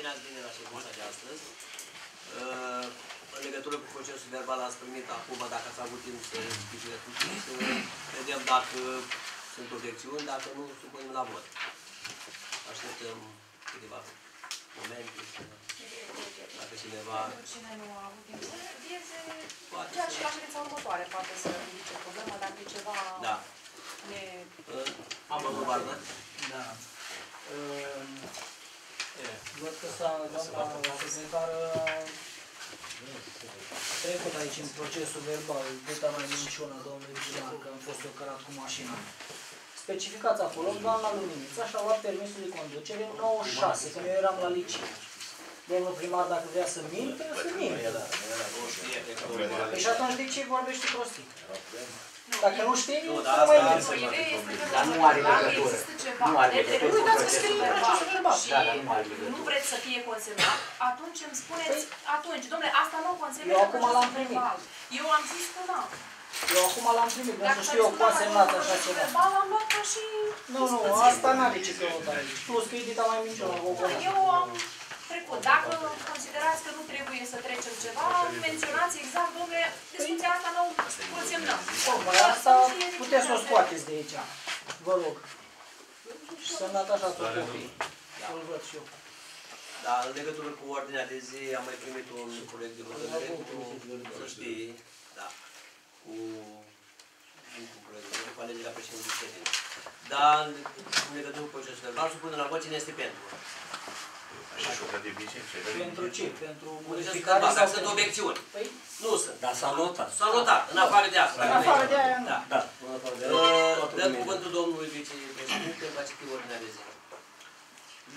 Bine ați venit la ședința de astăzi. În legătură cu procesul verbal ați primit acum, dacă ați avut timp să discutăm cu tine, să vedem dacă sunt obiecțiuni, dacă nu, supunem la vot. Așteptăm câteva momente, dacă cineva... Cine nu a avut timp să vieze, ceea ce la ședința următoare poate să ridice problemă, dacă e ceva... Da. Am văzut barbă? Da. Văd că doamna secretară trecut aici în procesul verbal, data mai minciună, domnul vigilar, că am fost eu cărat cu mașina. Specificați acolo, doamna Luminița și-a luat permisul de conducere în 96, când eu eram la liceu. Domnul primar, dacă vrea să mintă, să mintă. Și atunci de ce vorbește prostit? Dacă nu știi, nu mai e. Dar nu are legătură. Nu are legătură. Uitați că scrie procesul verbal. Și nu vreți să fie consemnat, atunci îmi spuneți, atunci, domnule, asta nu consemnă procesul verbal. Eu am zis că nu. Eu acum l-am primit, nu știu eu, poate semnat așa ceva. Verbal am luat ca și... Nu, nu, asta n-are ce căutare. Plus că edita mai minciună. Eu am... Dacă considerați că nu trebuie să trecem ceva, menționați exact, domnule, discuția asta nu consemnăm. Asta puteți să o scoateți de aici. Vă rog. Și să-mi dat așa tot copii. Îl văd și eu. Da, în legătură cu ordinea de zi, am mai primit un proiect de hotărâre să știi, da, cu alegerea președintelui ședinței. Dar, în legătură cu procesul verbal, supun la vot cine este pentru. Pentru ce? Pentru modificare sau sunt obiecțiuni? Nu sunt. Dar s-a notat. S-a notat, în afară de asta. În afară de aia, nu. Da. Dăm cuvântul domnului vicepreședinte, va citi ordinea de zi.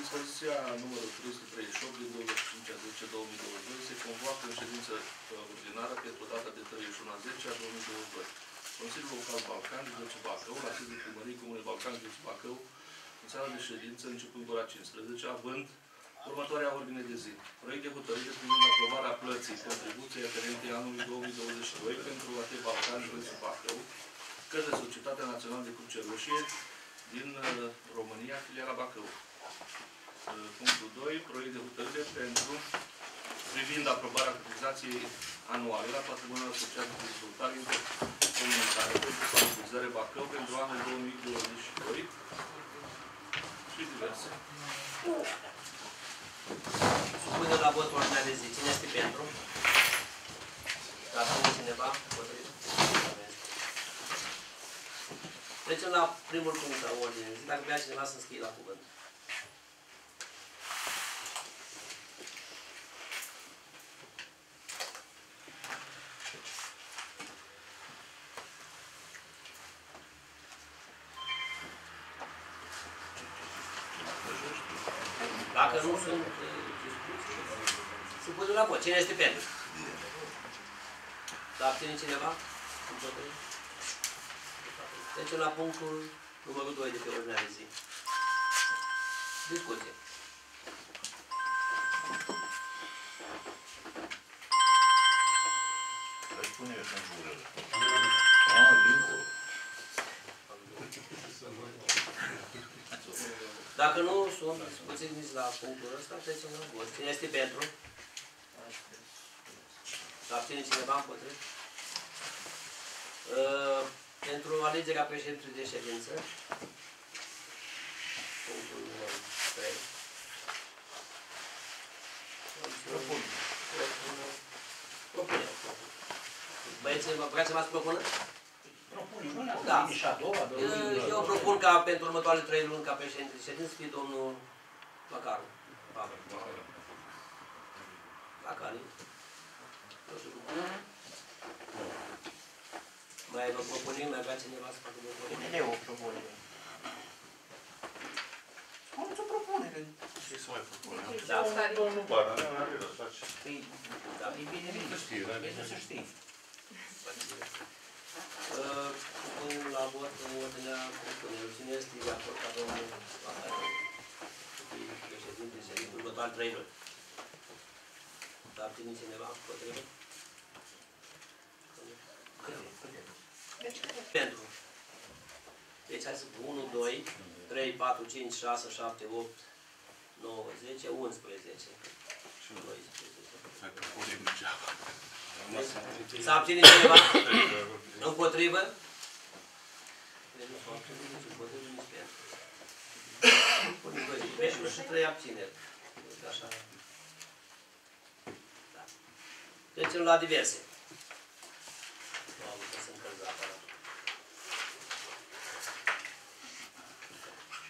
Dispoziția numărul 338 din 25/10/2022 se convoacă în ședință ordinară pentru data de 31/10/2022. Consiliul Local Balcan, județul Bacău, la sediul Primăriei Comunei Balcan, județul Bacău, în sala de ședință, începând cu ora 15, având următoarea ordine de zi. Proiect de hotărâre privind aprobarea plății contribuției aferente anului 2022 pentru AT Balcan județul Bacău către Societatea Națională de Cruce Roșie din România, filiala Bacău. Punctul 2. Proiect de hotărâre privind aprobarea cotizației anuale la patrimoniul social de dezvoltare intercomunitară pentru stabilizare Bacău pentru anul 2022 și diverse. Supune la vot ordinea de zi. Cine este pentru? Dacă nu cineva, potrivit. Trecem la primul punct al ordinei de zi. Dacă vrea cineva să scrie la cuvânt. Dacă nu sunt... Supune la vot. Cine este pentru? Să abține cineva? Trecem la punctul numărul 2 de pe ordinea de zi. Discuție. Dar pune eu să-mi urări. Ah, dincolo. Dacă nu sunt puțin nici la punctul ăsta, trecem la vot. Cine este pentru? Să abține cineva împotrivă? Pentru alegerea președintelui de ședință. Punctul 3. Propune. Băieții, vreați să v-ați propună? Da. Eu propun ca pentru următoarele 3 luni ca președinte de ședință să fie domnul Macaru. Macaru. Mai vă propunem, mai vrea cineva să facă propunere? Eu o propunere. Spuneți o propunere. Ce să mai propună? Da, nu bară, nu are rău să faci. E bine, bine să știi. Punem la vot în ordinea propunerilor. Cine este de acord ca domnul Macaru? Președinte, ședințul următoare 3 luni. Dar ține cineva potrivă? Pentru. Deci hai să 1, 2, 3, 4, 5, 6, 7, 8, 9, 10, 11. Și 12. Dacă punem degeaba. S-a abținut cineva? Împotrivă? Deci, 3 abțineri. Așa. Da. Trecem la diverse.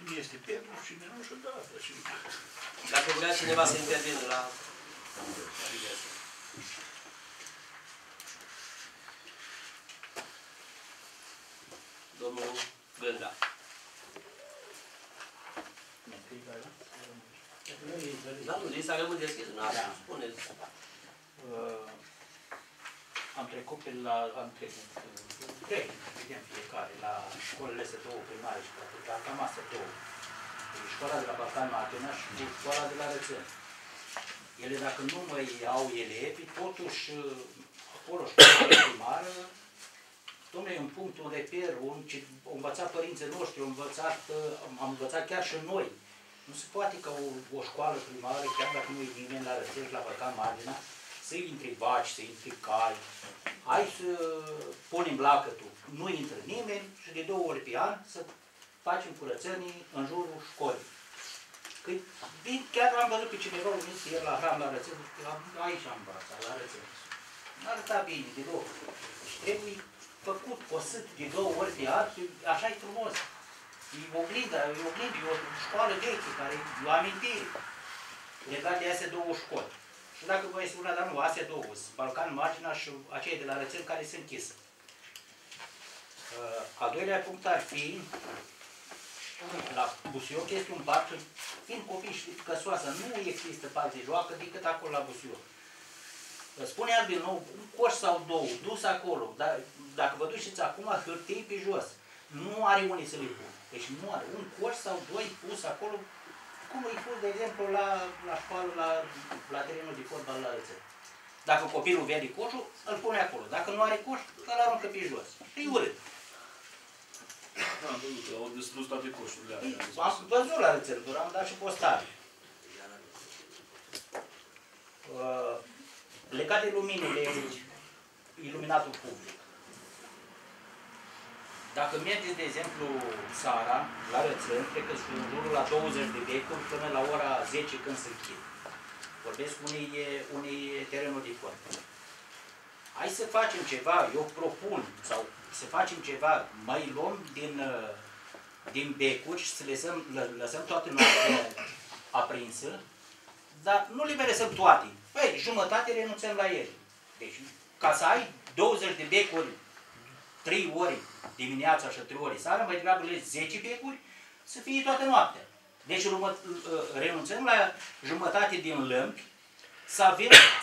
Cine este pentru, cine nu și-o dă apă. Dacă vrea cineva să intervină la diverse. Domnul Gânda. Da, nu, lista rămâne deschis, nu așa, spuneți. Am trecut pe la, am trecut, vedem fiecare, la școlele astea două primare și practic, la cam astea două. Școala de la Balcan Matena și școala de la Rățel. Ele, dacă nu mai au elevi, totuși, acolo școala primară, dom'le, un punct, un reper, au învățat părinții noștri, am învățat chiar și noi. Nu se poate ca o școală primară, chiar dacă nu e nimeni la Rățel și la Balcan Matena, să-i intri vaci, să-i intri cai, hai să punem lacătul, nu intră nimeni și de 2 ori pe an să facem curățenii în jurul școlii. Că chiar am văzut pe cineva unit ieri la Hram, la Rățel, aici am învățat, la Rățel. Nu arăta bine, de loc. Și trebuie făcut posât de 2 ori pe an, așa e frumos. E o școală veche, care e o amintire legat de astea 2 școli. Și dacă vă mai spunea, dar nu, astea 2, Balcan Marginea și acei de la Rățel care se închisă. Al 2-lea punct ar fi, la Busioc este un parc, fiind copii și căsoasă, nu există parc de joacă decât acolo la Busioc. Spunea din nou, un coș sau 2, dus acolo, dar dacă vă duceți acum, hârtii pe jos, nu are unii să le pun. Deci nu are, un coș sau 2 pus acolo, cum îi pus, de exemplu, la școală, la terenul de fotbal la Rățel. Dacă copilul vede coșul, îl pune acolo. Dacă nu are coș, îl aruncă pe jos. E urât. Au distrus toate coșurile alea. Am văzut la Rățel, doar am dat și postare. Legat de luminile, iluminatul public. Dacă mergeți, de exemplu, seara, la Rățel, cred că sunt în jurul la 20 de becuri până la ora 10 când se închid. Vorbesc unei terenuri de fond. Hai să facem ceva, eu propun, sau să facem ceva, mai luăm din becuri și să lăsăm toate noastre aprinsă, dar nu le mai lăsăm toate. Păi, jumătate renunțăm la ele. Deci, ca să ai 20 de becuri, 3 ori dimineața și 3 ori seara, mai degrabă le 10 becuri, să fie toată noaptea. Deci renunțăm la jumătate din lămpi,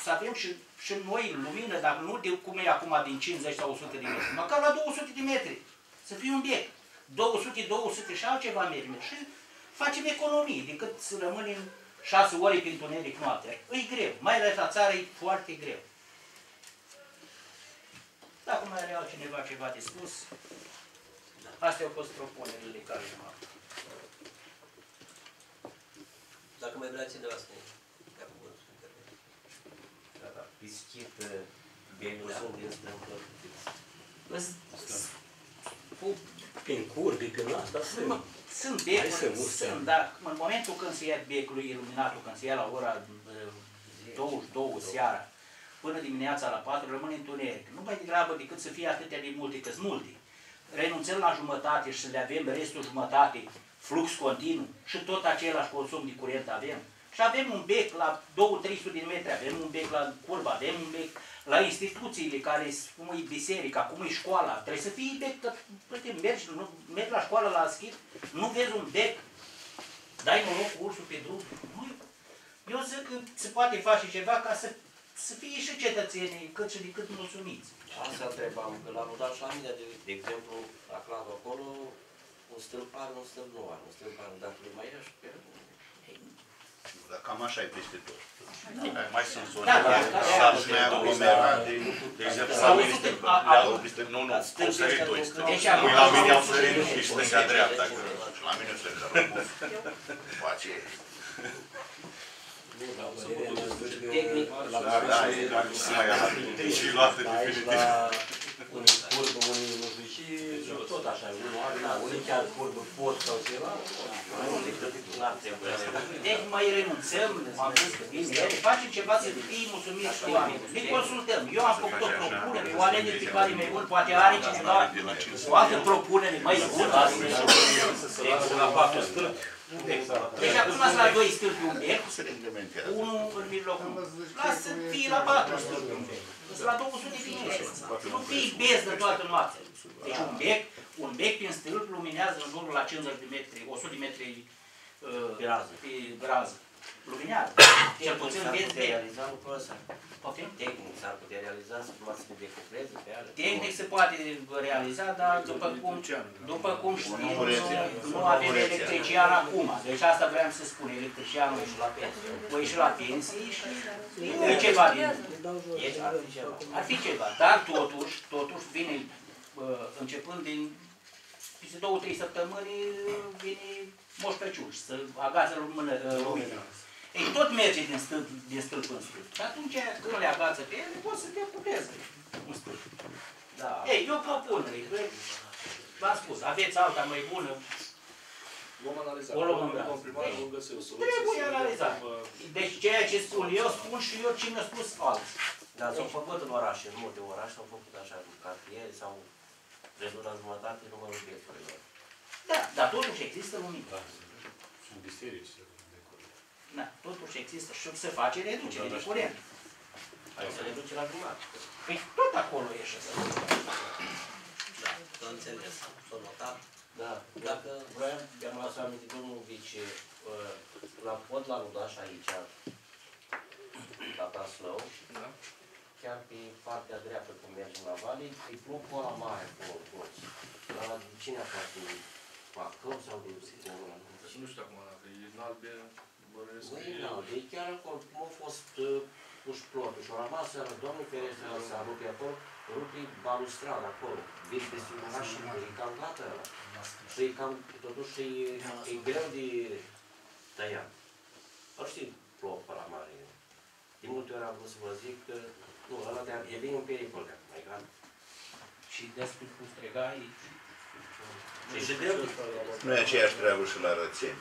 să avem și noi lumină, dar nu de cum e acum din 50 sau 100 de metri, măcar la 200 de metri, să fie un bec. 200, 200 și altceva mergem. Și facem economii, decât să rămânem 6 ore pe întuneric noaptea. E greu, mai ales la țară e foarte greu. Dacă mai are altcineva ceva de spus, astea au fost propunerile care nu am. Dacă mai vrea cineva să ne ia cuvântul să interveni. Da, da. Bischit, bienul este împlătit. Prin curbi, prin asta, sunt becuri, sunt, dar în momentul când se ia becul iluminatul, când se ia la ora 22 seara, până dimineața la 4, rămâne întuneric. Nu mai degrabă decât să fie atâtea de multe, că sunt multe. Renunțăm la jumătate și să le avem restul jumătate, flux continuu și tot același consum de curent avem. Și avem un bec la 200-300 de metri, avem un bec la curba, avem un bec la instituțiile care, cum e biserica, cum e școala. Trebuie să fie bec, că mergi la școală la schimb, nu vezi un bec, dai un loc cu ursul pe drum. Eu zic că se poate face ceva ca să fie și cetățenii, cât și de cât mulțumiți. Asta întrebam, că l-am dat și la mine, de exemplu, la clavă acolo, un stâlp are, un stâlp nu are, un stâlp are, dacă nu mai ești, pe rău. Dar cam așa e peste tot. Mai sunt zone care mai aglomerate, de exemplu, la unii stâlpi, nu, cum să le doi stâlpi. Păi la mine au sărit și stânga dreapta, că la mine stânga rău, cu aceea. Tehnic, unii curbă, unii nu știu și tot așa, unii chiar curbă pot sau ceva, deci mai renunțăm, am zis că facem ceva să fii mulțumiți cu oamenii. Ne consultăm, eu am făcut o propunere, o alegere pe care mai bun, poate are cineva o altă propunere mai bună. Deci acum ați la 2 stâlpi un bec, unul în mijlocul, lasă să fie la 4 stâlpi un bec, să la 200 finește, nu fii beznă toată noastră. Deci un bec prin stâlp luminează în jurul la 50 de metri, 100 de metri pe rază. Luminează, cel puțin vezi de realiza lucrul ăsta. Poftim? Tehnic s-ar putea realiza, să luați de decupleze pe ale. Tehnic se poate realiza, dar după cum știm, nu avem electrician acum. Deci asta vreau să spun, electricianul o ieși la pensie și e ceva din... Ar fi ceva, dar totuși vine, începând din 2-3 săptămâni, vine Moș Crăciun și să agață lumină. Ei, tot merge din stâlp în stâlp. Și atunci, când le agață pe ele, pot să te putează un stâlp. Ei, eu propun. V-am spus, aveți alta mai bună. Vom analiza. Trebuie analizat. Deci ceea ce spun eu, spun și eu cine a spus alții. Dar s-au făcut în orașe, în multe orașe, s-au făcut așa, în cartieri, s-au redus la jumătate numărul viețurilor. Da, dar totuși există lumină. Sunt biserici. Da, totuși există și se face reducere de curent. Hai să reduce la jumătate. Păi tot acolo ieșe să reduce. Da, s-a înțeles, s-a notat. Da, dacă vreau, am luat să amintit domnul vice, la pot la Ludaș aici, la Taslău, chiar pe partea dreaptă când mergem la vale, e blocul ăla mare acolo. La cine a fost din Bacău sau din Sicilul? Nu știu acum, dacă e în albe, bărăiesc. Nu, e chiar acolo, cum a fost puși plotul și a rămas seara, Doamne ferește, s-a rupt acolo, rupt balustrada acolo, vin pe Simona și e cam gata ăla. Și e cam, totuși, e greu de tăiat. Nu știu plopul ăla mare. De multe ori am vrut să vă zic că, nu, ăla e bine un pericol de acum, e gata. Și despre cum stregai, nu e aceeași treabă și la Rățeni.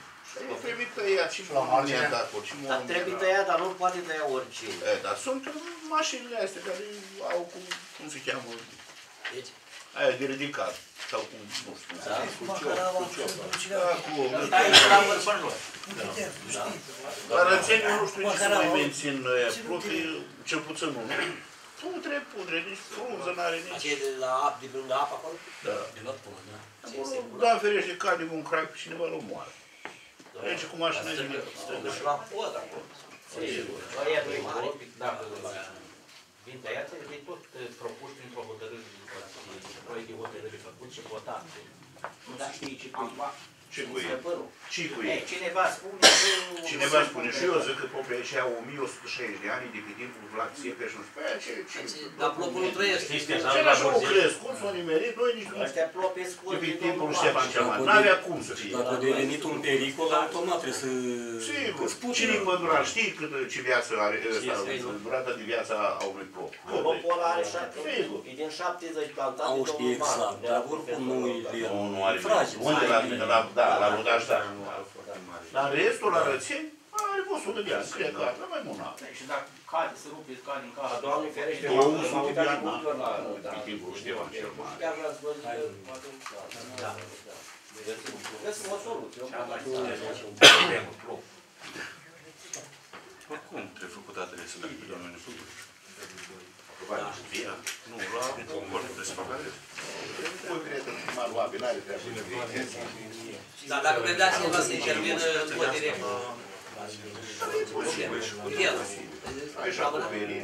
Trebuie tăiat și monumentul de acolo. Dar trebuie tăiat, dar nu poate tăia oricine. Dar sunt mașinile astea care au, cum se cheamă, aia de ridicat. Sau cum, nu știu, cu ciopă. La Rățeni nu știu ce mai mențin profii, cel puțin nu. Pudre, nici frunză n-are nici... Aceea de la apă, de lângă apă acolo? Da. De la apă, da. Da, ferește, cade un crac pe cineva, îl omoară. Aici cu mașina e de... Stăgă și la pod acolo. Sigur. Variatul e mare, dacă îl faci. Vin tăiață, e tot propuși printr-o hotărâre de lucrăție. Proiect de hotărâre făcut și votat. Nu da știi ce cu ei. Ce cu ei? Cineva spune și eu zic că popii aceia 1160 de ani de cât timpul Vlad Țepeș și nu știu pe aia ce... Dar plopul nu trăiește. Cele așa o crescut, s-o nimerit, noi nici nu... Astea plope scurte... Cât timpul nu știa ceva, n-avea cum să fie. Dacă a devenit un pericol, automat trebuie să... Sigur, cine păduran știe cât ce viață are ăsta, durata de viață a unui plop. Plopul ăla are 7, e din 70 plantate, domnul Marc. Dar oricum nu are fragil. Da, la Ludaș, da. Dar restul, la Rățeni, are fost 100 de ani, cred că are mai mult n-a. Și dacă cade, se rupe, cade în casă, Doamne ferește, la 100 de ani n-a. În timpul Ștefan cel Mare. Chiar l-ați văzut că... Da. Găsim o soluție. Oricum, trebuie făcut adresa de pe doamne Nefuduș. Nu, la concorde trebuie să facă adresa. Voi cred că primarul Abel are treabă de viață. Dar dacă vedeați cineva să intervină în mod direct... Aici a cuperii.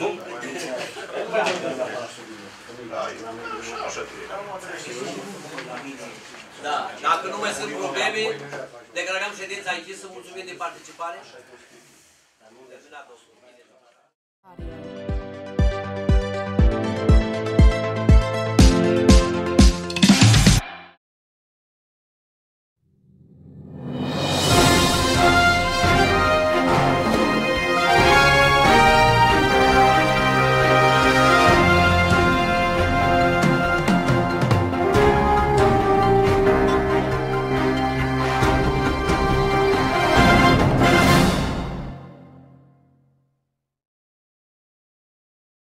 Nu? Așa trebuie. Da, dacă nu mai sunt probleme, declarăm ședința închisă, mulțumim de participare.